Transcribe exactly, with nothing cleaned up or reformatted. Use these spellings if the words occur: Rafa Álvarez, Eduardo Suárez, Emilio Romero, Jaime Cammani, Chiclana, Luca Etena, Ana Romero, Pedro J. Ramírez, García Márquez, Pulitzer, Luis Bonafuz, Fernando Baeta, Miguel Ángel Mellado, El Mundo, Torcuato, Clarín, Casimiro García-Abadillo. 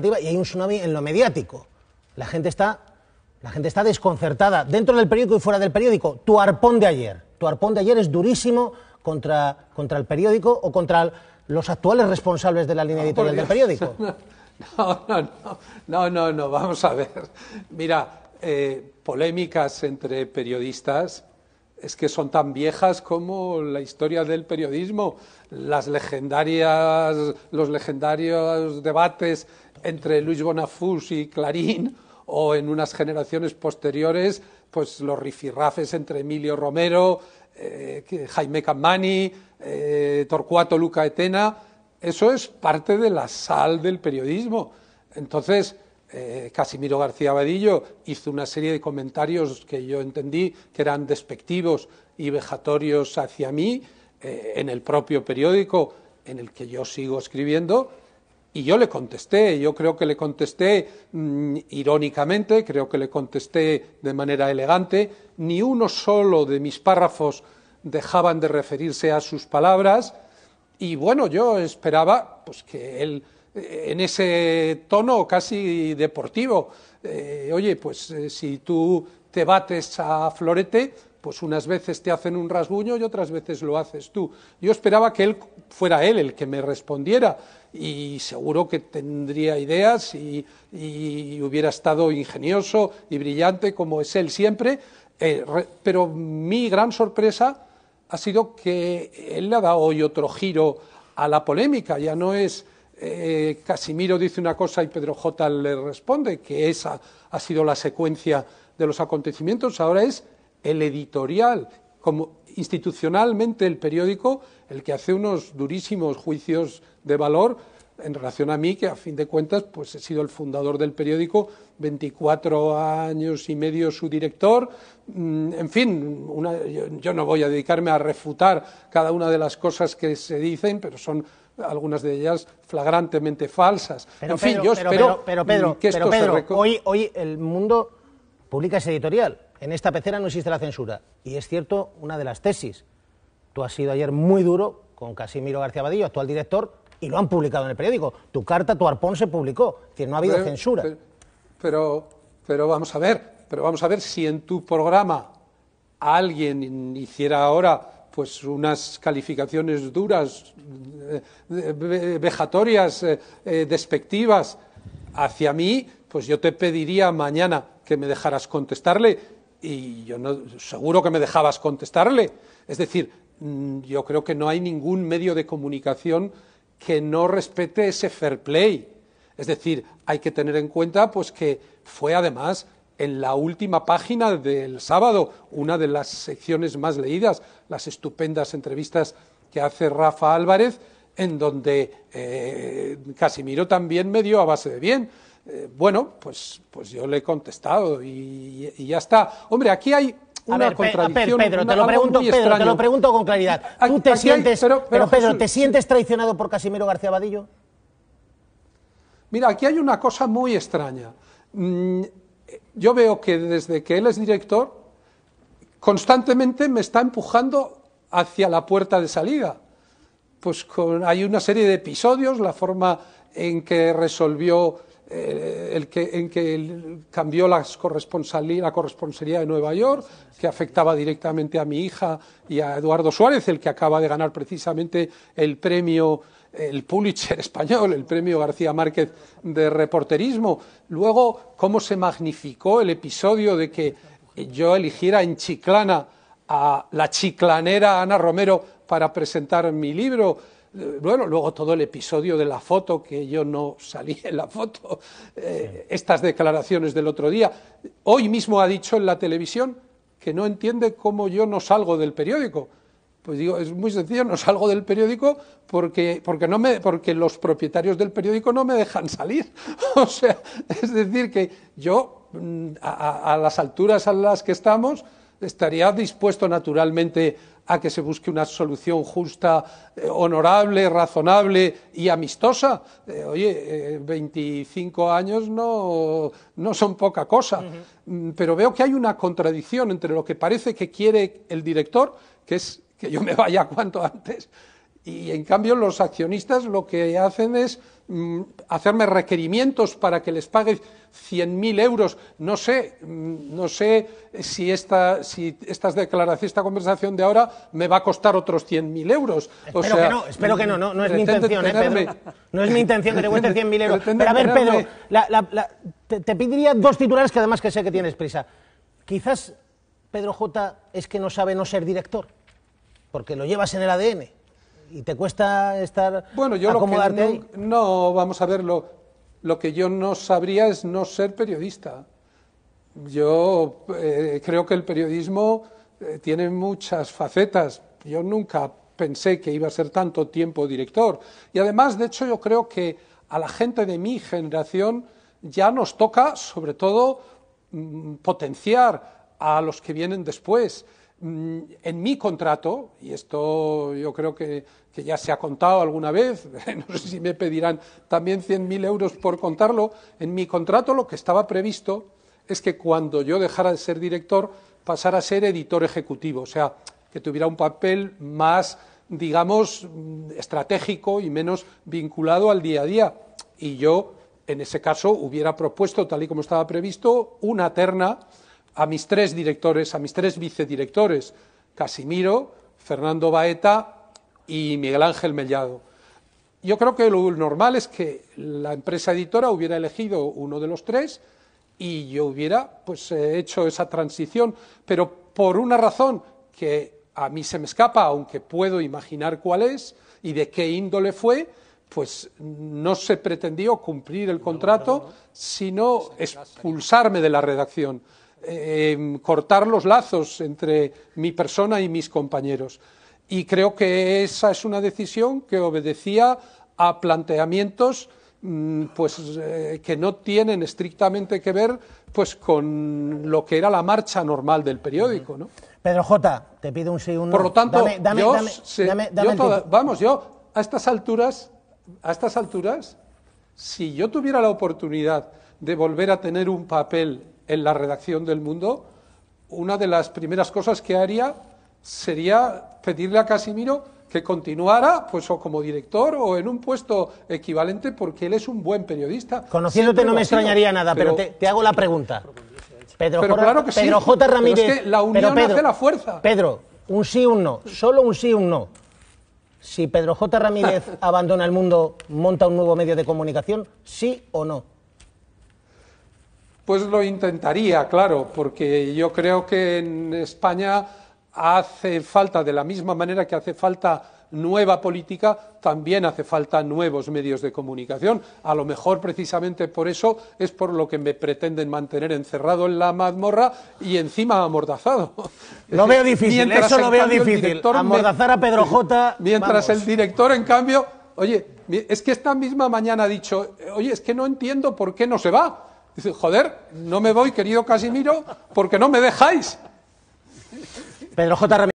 Y hay un tsunami en lo mediático. La gente está, la gente está desconcertada, dentro del periódico y fuera del periódico. Tu arpón de ayer, tu arpón de ayer es durísimo contra, contra el periódico o contra los actuales responsables de la línea editorial del periódico. No, no, no, no, no, no, vamos a ver. Mira, eh, polémicas entre periodistas es que son tan viejas como la historia del periodismo, las legendarias, los legendarios debates entre Luis Bonafuz y Clarín, o en unas generaciones posteriores, pues los rifirrafes entre Emilio Romero, eh, Jaime Cammani, eh, Torcuato, Luca Etena. Eso es parte de la sal del periodismo. Entonces, eh, Casimiro García-Abadillo hizo una serie de comentarios que yo entendí que eran despectivos y vejatorios hacia mí, eh, en el propio periódico en el que yo sigo escribiendo. Y yo le contesté, yo creo que le contesté mmm, irónicamente, creo que le contesté de manera elegante. Ni uno solo de mis párrafos dejaban de referirse a sus palabras. Y bueno, yo esperaba pues que él, en ese tono casi deportivo, eh, oye, pues eh, si tú te bates a florete, pues unas veces te hacen un rasguño y otras veces lo haces tú. Yo esperaba que él fuera él el que me respondiera, y seguro que tendría ideas y, y hubiera estado ingenioso y brillante como es él siempre, eh, re, pero mi gran sorpresa ha sido que él le ha dado hoy otro giro a la polémica. Ya no es eh, Casimiro dice una cosa y Pedro J. le responde, que esa ha sido la secuencia de los acontecimientos. Ahora es el editorial, como institucionalmente el periódico, el que hace unos durísimos juicios de valor en relación a mí, que a fin de cuentas pues he sido el fundador del periódico, veinticuatro años y medio su director. En fin, una, yo, yo no voy a dedicarme a refutar cada una de las cosas que se dicen, pero son algunas de ellas flagrantemente falsas. Pero, en fin, Pedro, yo espero pero, pero, pero, Pedro, que esto pero, Pedro, se hoy, hoy El Mundo publica ese editorial. En esta pecera no existe la censura. Y es cierto una de las tesis. Tú has sido ayer muy duro con Casimiro García-Abadillo, actual director, y lo han publicado en el periódico. Tu carta, tu arpón se publicó. Que no ha habido pero, censura. Pero, pero, pero vamos a ver, pero vamos a ver si en tu programa alguien hiciera ahora pues unas calificaciones duras, vejatorias, despectivas hacia mí, pues yo te pediría mañana que me dejaras contestarle. Y yo no, seguro que me dejabas contestarle. Es decir, yo creo que no hay ningún medio de comunicación que no respete ese fair play. Es decir, hay que tener en cuenta pues que fue además en la última página del sábado, una de las secciones más leídas, las estupendas entrevistas que hace Rafa Álvarez, en donde eh, Casimiro también me dio a base de bien. Eh, bueno, pues, pues yo le he contestado y, y ya está. Hombre, aquí hay una a ver, contradicción. Pe, a ver, Pedro, una, te lo pregunto, Pedro, te lo pregunto con claridad. ¿Tú te sientes, hay, pero, pero, pero Pedro, Jesús, ¿te sientes traicionado por Casimiro García-Abadillo? Mira, aquí hay una cosa muy extraña. Yo veo que desde que él es director, constantemente me está empujando hacia la puerta de salida. Pues con, hay una serie de episodios, la forma en que resolvió El que, en que cambió las corresponsalía, la corresponsalía de Nueva York, que afectaba directamente a mi hija y a Eduardo Suárez, el que acaba de ganar precisamente el premio, el Pulitzer español, el premio García Márquez de reporterismo. Luego, cómo se magnificó el episodio de que yo eligiera en Chiclana a la chiclanera Ana Romero para presentar mi libro. Bueno, luego todo el episodio de la foto, que yo no salí en la foto, eh, estas declaraciones del otro día. Hoy mismo ha dicho en la televisión que no entiende cómo yo no salgo del periódico. Pues digo, es muy sencillo, no salgo del periódico porque, porque, no me, porque los propietarios del periódico no me dejan salir. O sea, es decir que yo, a, a las alturas a las que estamos, estaría dispuesto naturalmente a que se busque una solución justa, eh, honorable, razonable y amistosa. Eh, oye, eh, veinticinco años no, no son poca cosa. Uh-huh. Pero veo que hay una contradicción entre lo que parece que quiere el director, que es que yo me vaya cuanto antes, y en cambio los accionistas lo que hacen es mm, hacerme requerimientos para que les pague cien mil euros. No sé, mm, no sé si esta, si estas declaraciones, esta conversación de ahora me va a costar otros cien mil euros. Espero, o sea, que no, espero que no, no, no es mi intención, eh, Pedro. No es mi intención que te cuentes cien mil euros. Pero a ver, Pedro, la, la, la, te, te pediría dos titulares que además que sé que tienes prisa. Quizás Pedro J. es que no sabe no ser director, porque lo llevas en el A D N y te cuesta estar bueno, yo acomodarte ahí. No, no, vamos a ver, lo, lo que yo no sabría es no ser periodista. Yo eh, creo que el periodismo eh, tiene muchas facetas. Yo nunca pensé que iba a ser tanto tiempo director. Y además, de hecho, yo creo que a la gente de mi generación ya nos toca, sobre todo, potenciar a los que vienen después. En mi contrato, y esto yo creo que, que ya se ha contado alguna vez, no sé si me pedirán también cien mil euros por contarlo, en mi contrato lo que estaba previsto es que cuando yo dejara de ser director pasara a ser editor ejecutivo, o sea, que tuviera un papel más, digamos, estratégico y menos vinculado al día a día. Y yo, en ese caso, hubiera propuesto, tal y como estaba previsto, una terna a mis tres directores, a mis tres vicedirectores, Casimiro, Fernando Baeta y Miguel Ángel Mellado. Yo creo que lo normal es que la empresa editora hubiera elegido uno de los tres y yo hubiera pues hecho esa transición, pero por una razón que a mí se me escapa, aunque puedo imaginar cuál es y de qué índole fue, pues no se pretendió cumplir el contrato, no, no, no. sino expulsarme de la redacción. Eh, cortar los lazos entre mi persona y mis compañeros. Y creo que esa es una decisión que obedecía a planteamientos mmm, pues, eh, que no tienen estrictamente que ver pues, con lo que era la marcha normal del periódico, ¿no? Pedro J., te pido un sí, un no. Por lo tanto, dame, dame, yo, dame, se, dame, dame yo toda, vamos, yo a estas alturas, a estas alturas, si yo tuviera la oportunidad de volver a tener un papel en la redacción del Mundo, una de las primeras cosas que haría sería pedirle a Casimiro que continuara, pues, o como director o en un puesto equivalente, porque él es un buen periodista. Conociéndote no me extrañaría nada, pero, pero te, te hago la pregunta. Pedro, pero J, claro que sí, Pedro J. Ramírez. Pero es que la unión Pedro, hace la fuerza. Pedro, un sí, un no. Solo un sí, un no. Si Pedro J. Ramírez abandona el Mundo, monta un nuevo medio de comunicación, ¿sí o no? Pues lo intentaría, claro, porque yo creo que en España hace falta, de la misma manera que hace falta nueva política, también hace falta nuevos medios de comunicación. A lo mejor precisamente por eso es por lo que me pretenden mantener encerrado en la mazmorra y encima amordazado. Lo veo difícil, mientras eso lo veo cambio, difícil. Amordazar me... a Pedro J. Mientras vamos. El director, en cambio, oye, es que esta misma mañana ha dicho, oye, es que no entiendo por qué no se va. Dice, joder, no me voy, querido Casimiro, porque no me dejáis. Pedro J. Ramírez.